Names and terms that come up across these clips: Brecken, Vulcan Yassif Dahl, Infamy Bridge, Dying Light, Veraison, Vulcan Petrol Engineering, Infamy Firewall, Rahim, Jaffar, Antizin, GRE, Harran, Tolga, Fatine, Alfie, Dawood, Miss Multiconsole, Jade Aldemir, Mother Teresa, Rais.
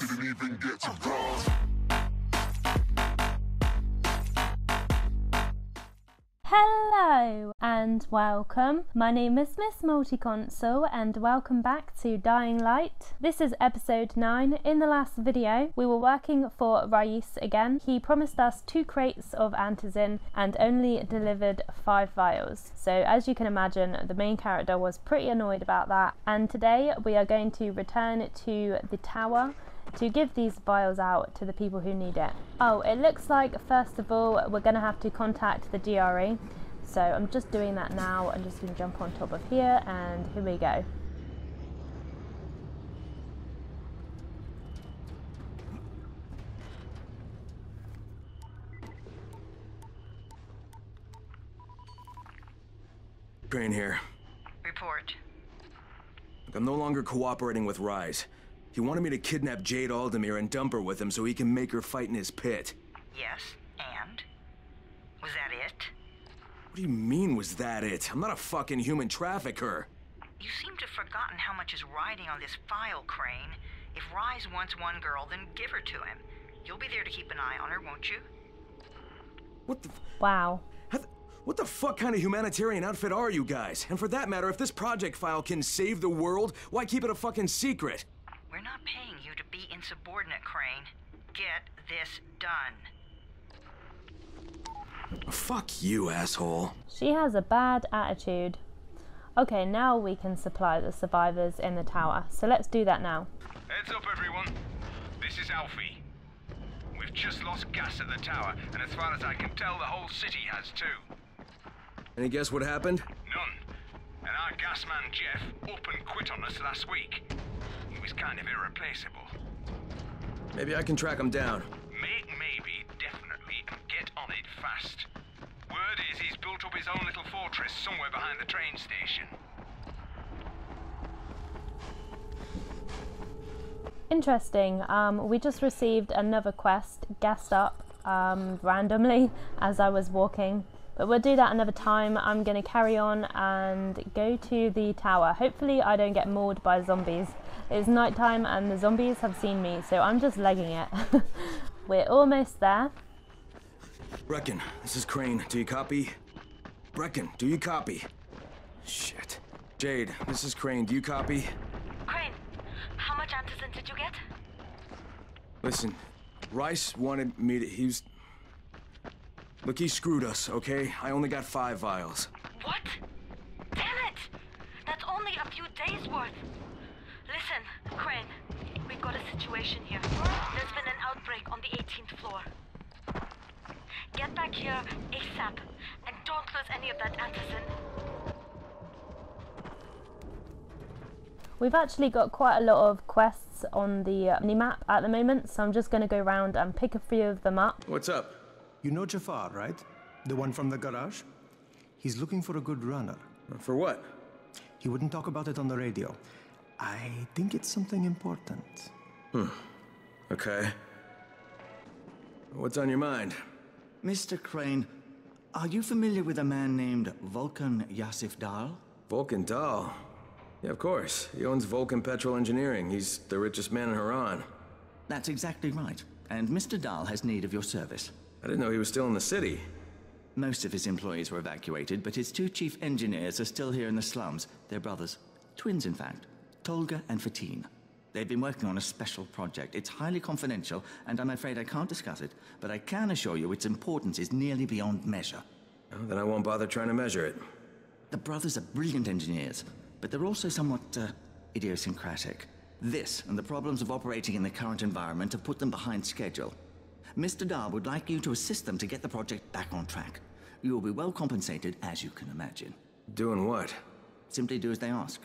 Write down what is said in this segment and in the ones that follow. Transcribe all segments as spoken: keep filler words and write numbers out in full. us. Didn't even get to us. Hello and welcome. My name is Miss Multiconsole and welcome back to Dying Light. This is episode nine. In the last video we were working for Rais again. He promised us two crates of Antizin and only delivered five vials. So as you can imagine, the main character was pretty annoyed about that. And today we are going to return to the tower to give these vials out to the people who need it. Oh, it looks like first of all we're going to have to contact the G R E, so I'm just doing that now. I'm just going to jump on top of here and here we go. Crane here. Report. Look, I'm no longer cooperating with Rais. He wanted me to kidnap Jade Aldemir and dump her with him so he can make her fight in his pit. Yes, and? Was that it? What do you mean, was that it? I'm not a fucking human trafficker. You seem to have forgotten how much is riding on this file, Crane. If Rais wants one girl, then give her to him. You'll be there to keep an eye on her, won't you? What the... Wow. What the fuck kind of humanitarian outfit are you guys? And for that matter, if this project file can save the world, why keep it a fucking secret? We're not paying you to be insubordinate, Crane. Get this done. Fuck you, asshole. She has a bad attitude. Okay, now we can supply the survivors in the tower. So let's do that now. Heads up, everyone. This is Alfie. We've just lost gas at the tower, and as far as I can tell, the whole city has too. Any guess what happened? None. And our gas man, Jeff, up and quit on us last week. He's kind of irreplaceable. Maybe I can track him down. Make maybe, definitely, and get on it fast. Word is he's built up his own little fortress somewhere behind the train station. Interesting. Um, we just received another quest, gassed up, um, randomly as I was walking. But we'll do that another time. I'm going to carry on and go to the tower. Hopefully I don't get mauled by zombies. It's nighttime and the zombies have seen me, so I'm just legging it. We're almost there. Brecken, this is Crane. Do you copy? Brecken, do you copy? Shit. Jade, this is Crane. Do you copy? Crane, how much Antizin did you get? Listen, Rais wanted me to... He was... Look, he screwed us, okay? I only got five vials. What? Damn it! That's only a few days worth. Listen, Crane, we've got a situation here. There's been an outbreak on the eighteenth floor. Get back here ASAP, and don't lose any of that Antizin. We've actually got quite a lot of quests on the uh, mini-map at the moment, so I'm just going to go round and pick a few of them up. What's up? You know Jaffar, right? The one from the garage? He's looking for a good runner. For what? He wouldn't talk about it on the radio. I think it's something important. Hmm. Okay. What's on your mind? Mister Crane, are you familiar with a man named Vulcan Yassif Dahl? Vulcan Dahl? Yeah, of course. He owns Vulcan Petrol Engineering. He's the richest man in Harran. That's exactly right. And Mister Dahl has need of your service. I didn't know he was still in the city. Most of his employees were evacuated, but his two chief engineers are still here in the slums. They're brothers. Twins, in fact. Tolga and Fatine. They've been working on a special project. It's highly confidential, and I'm afraid I can't discuss it. But I can assure you its importance is nearly beyond measure. Oh, then I won't bother trying to measure it. The brothers are brilliant engineers, but they're also somewhat uh, idiosyncratic. This and the problems of operating in the current environment have put them behind schedule. Mister Dahl would like you to assist them to get the project back on track. You will be well compensated, as you can imagine. Doing what? Simply do as they ask.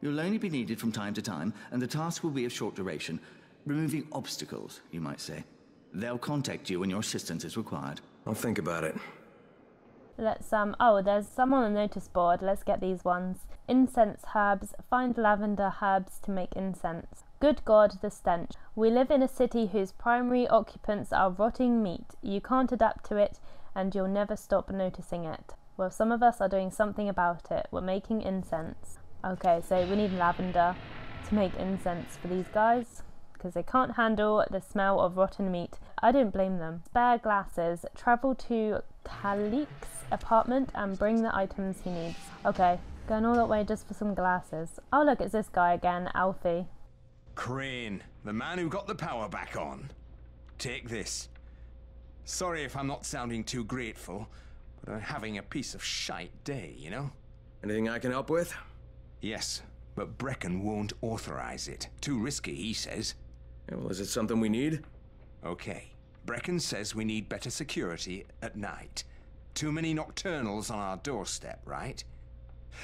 You'll only be needed from time to time, and the task will be of short duration. Removing obstacles, you might say. They'll contact you when your assistance is required. I'll think about it. Let's, um, oh, there's some on the notice board. Let's get these ones. Incense herbs. Find lavender herbs to make incense. Good God, the stench. We live in a city whose primary occupants are rotting meat. You can't adapt to it, and you'll never stop noticing it. Well, some of us are doing something about it. We're making incense. Okay, so we need lavender to make incense for these guys, because they can't handle the smell of rotten meat. I don't blame them. Spare glasses. Travel to Kalik's apartment and bring the items he needs. Okay, going all that way just for some glasses. Oh look, it's this guy again, Alfie. Crane, the man who got the power back on. Take this. Sorry if I'm not sounding too grateful, but I'm having a piece of shite day, you know? Anything I can help with? Yes, but Brecken won't authorize it. Too risky, he says. Yeah, well, is it something we need? Okay. Brecken says we need better security at night. Too many nocturnals on our doorstep, right?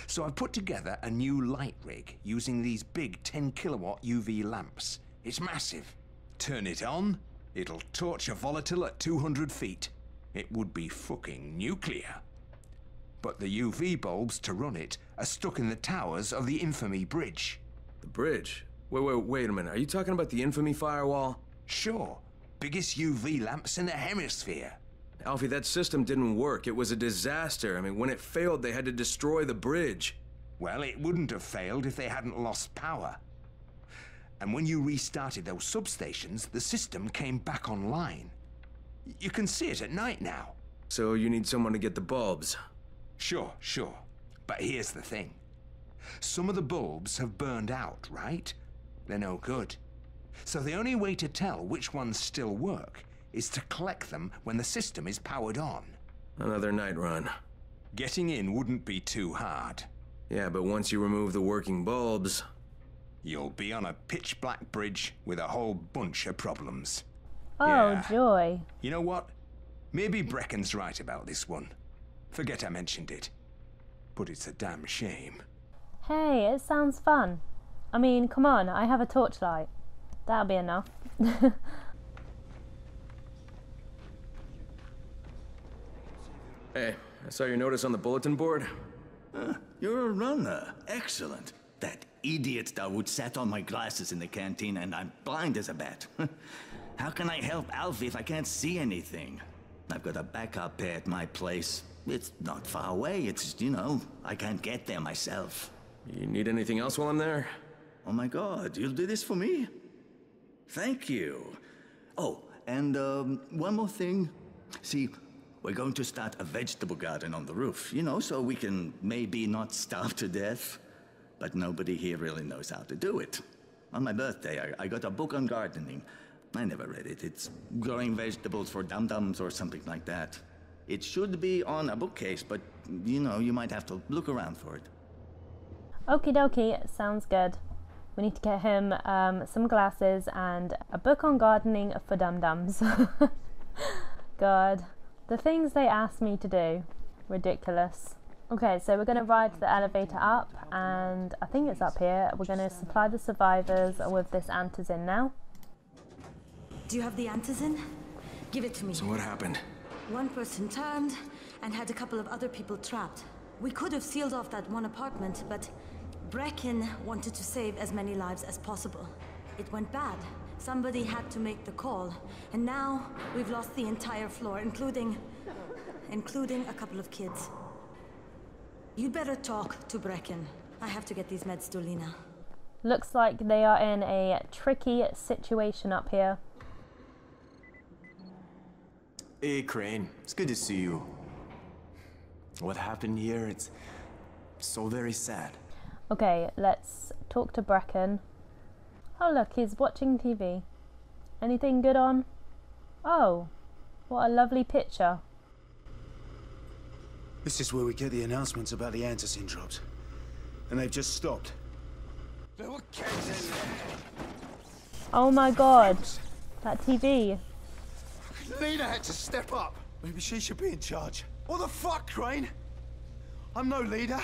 So I've put together a new light rig using these big ten kilowatt U V lamps. It's massive. Turn it on, it'll torch a volatile at two hundred feet. It would be fucking nuclear. But the U V bulbs to run it are stuck in the towers of the Infamy Bridge. The bridge? Wait, wait, wait a minute. Are you talking about the Infamy Firewall? Sure. Biggest U V lamps in the hemisphere. Alfie, that system didn't work. It was a disaster. I mean, when it failed, they had to destroy the bridge. Well, it wouldn't have failed if they hadn't lost power. And when you restarted those substations, the system came back online. You can see it at night now. So you need someone to get the bulbs? Sure, sure. But here's the thing. Some of the bulbs have burned out, right? They're no good. So the only way to tell which ones still work is to collect them when the system is powered on. Another night run. Getting in wouldn't be too hard. Yeah, but once you remove the working bulbs... You'll be on a pitch-black bridge with a whole bunch of problems. Oh, yeah. Joy. You know what? Maybe Brecken's right about this one. Forget I mentioned it. But it's a damn shame. Hey, it sounds fun. I mean, come on, I have a torchlight. That'll be enough. Hey, I saw your notice on the bulletin board. Uh, you're a runner. Excellent. That idiot Dawood sat on my glasses in the canteen and I'm blind as a bat. How can I help Alfie if I can't see anything? I've got a backup pair at my place. It's not far away. It's, you know, I can't get there myself. You need anything else while I'm there? Oh my god, you'll do this for me? Thank you. Oh, and um, one more thing. See, we're going to start a vegetable garden on the roof, you know, so we can maybe not starve to death. But nobody here really knows how to do it. On my birthday, I, I got a book on gardening. I never read it. It's Growing Vegetables for Dum-Dums or something like that. It should be on a bookcase, but, you know, you might have to look around for it. Okie dokie, sounds good. We need to get him um, some glasses and a book on gardening for dum-dums. God, the things they asked me to do. Ridiculous. Okay, so we're going to ride the elevator up, and I think it's up here. We're going to supply the survivors with this Antizin now. Do you have the Antizin? Give it to me. So what happened? One person turned and had a couple of other people trapped. We could have sealed off that one apartment, but... Brecken wanted to save as many lives as possible. It went bad. Somebody had to make the call. And now, we've lost the entire floor, including... including a couple of kids. You'd better talk to Brecken. I have to get these meds to Lina. Looks like they are in a tricky situation up here. Hey, Crane. It's good to see you. What happened here, it's so very sad. Okay, let's talk to Brecken. Oh look, he's watching T V. Anything good on? Oh, what a lovely picture. This is where we get the announcements about the Antizin drops. And they've just stopped. There were kids in there. Oh my god, that T V. Lina had to step up. Maybe she should be in charge. What the fuck, Crane? I'm no leader.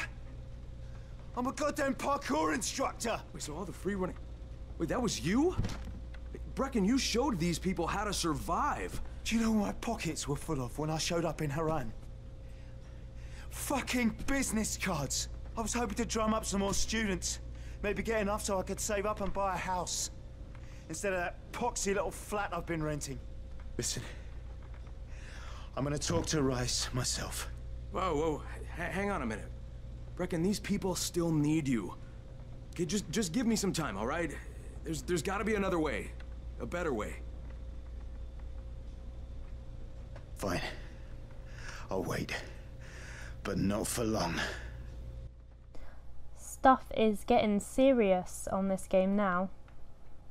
I'm a goddamn parkour instructor! Wait, so all the free running... Wait, that was you? Brecken, you showed these people how to survive! Do you know what my pockets were full of when I showed up in Harran? Fucking business cards! I was hoping to drum up some more students. Maybe get enough so I could save up and buy a house. Instead of that poxy little flat I've been renting. Listen. I'm gonna talk to Rais myself. Whoa, whoa, H- hang on a minute. Brecken, these people still need you. Okay, just, just give me some time, all right? There's, there's gotta be another way. A better way. Fine. I'll wait. But not for long. Stuff is getting serious on this game now.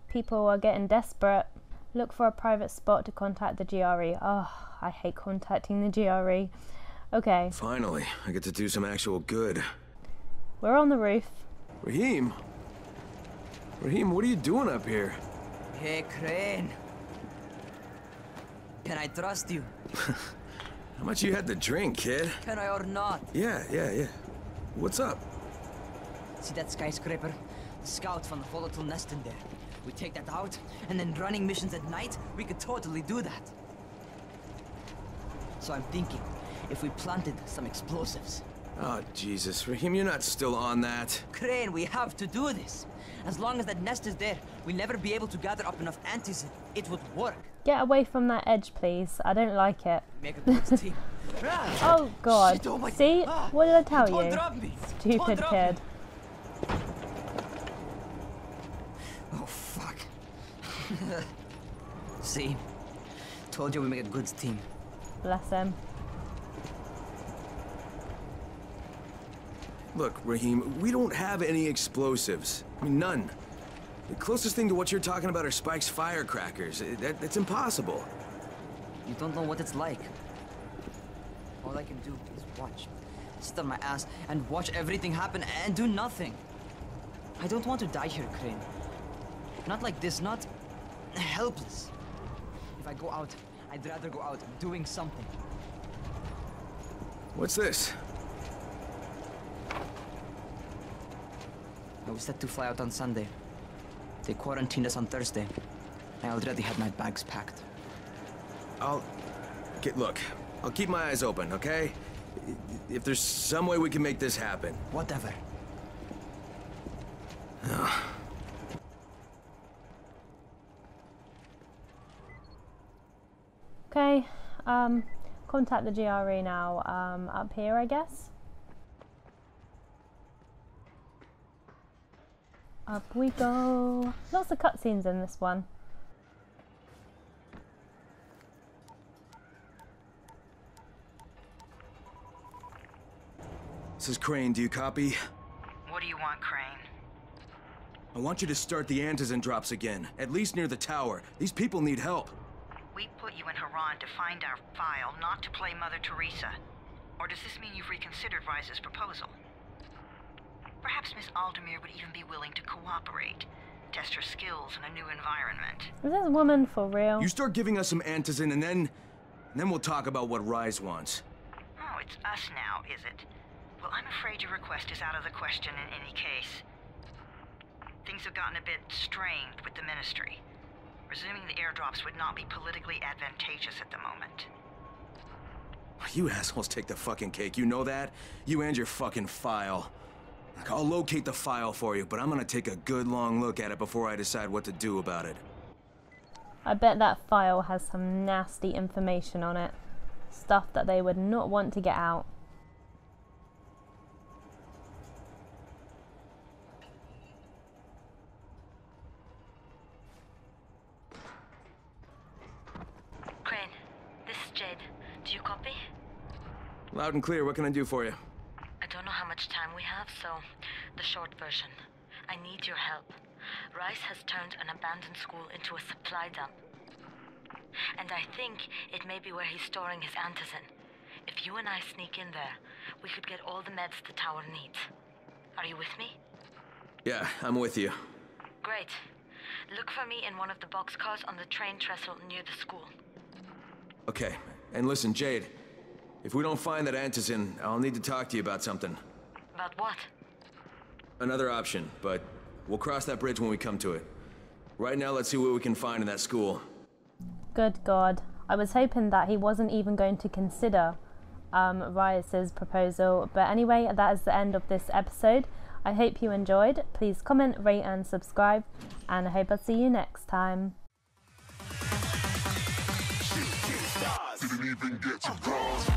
People are getting desperate. Look for a private spot to contact the G R E. Oh, I hate contacting the G R E. Okay. Finally, I get to do some actual good. We're on the roof. Rahim? Rahim, what are you doing up here? Hey, Crane. Can I trust you? How much you had to drink, kid? Can I or not? Yeah, yeah, yeah. What's up? See that skyscraper? The scout from the volatile nest in there. We take that out, and then running missions at night, we could totally do that. So I'm thinking, if we planted some explosives... Oh, Jesus, Rahim, you're not still on that. Crane, we have to do this. As long as that nest is there, we'll never be able to gather up enough antizin. It would work. Get away from that edge, please. I don't like it. Make a team. Oh, God. Shit, oh see? Ah, what did I tell you? Drop me. Stupid drop kid. Me. Oh, fuck. See? Told you we make a good team. Bless him. Look, Rahim, we don't have any explosives. I mean, none. The closest thing to what you're talking about are Spike's firecrackers. That, that's impossible. You don't know what it's like. All I can do is watch. Sit on my ass and watch everything happen and do nothing. I don't want to die here, Crane. Not like this, not helpless. If I go out, I'd rather go out doing something. What's this? I was set to fly out on Sunday. They quarantined us on Thursday. I already had my bags packed. I'll... Get, look, I'll keep my eyes open, okay? If there's some way we can make this happen. Whatever. Okay, um, contact the G R E now, um, up here, I guess? Up we go. Lots of cutscenes in this one. This is Crane, do you copy? What do you want, Crane? I want you to start the antizin drops again, at least near the tower. These people need help. We put you in Harran to find our file, not to play Mother Teresa. Or does this mean you've reconsidered Rise's proposal? Perhaps Miss Aldemir would even be willing to cooperate, test her skills in a new environment. Is this woman for real? You start giving us some antizin and then... And then we'll talk about what Rais wants. Oh, it's us now, is it? Well, I'm afraid your request is out of the question in any case. Things have gotten a bit strained with the Ministry. Resuming the airdrops would not be politically advantageous at the moment. You assholes take the fucking cake, you know that? You and your fucking file. Look, I'll locate the file for you, but I'm gonna take a good long look at it before I decide what to do about it. I bet that file has some nasty information on it. Stuff that they would not want to get out. Crane, this is Jade. Do you copy? Loud and clear, what can I do for you? I don't know how much time we have, so the short version. I need your help. Rais has turned an abandoned school into a supply dump. And I think it may be where he's storing his antizin. If you and I sneak in there, we could get all the meds the tower needs. Are you with me? Yeah, I'm with you. Great. Look for me in one of the boxcars on the train trestle near the school. Okay, and listen, Jade. If we don't find that antizin, I'll need to talk to you about something. About what? Another option, but we'll cross that bridge when we come to it. Right now, let's see what we can find in that school. Good God. I was hoping that he wasn't even going to consider um, Rias's proposal. But anyway, that is the end of this episode. I hope you enjoyed. Please comment, rate, and subscribe. And I hope I'll see you next time. Didn't even get to cross.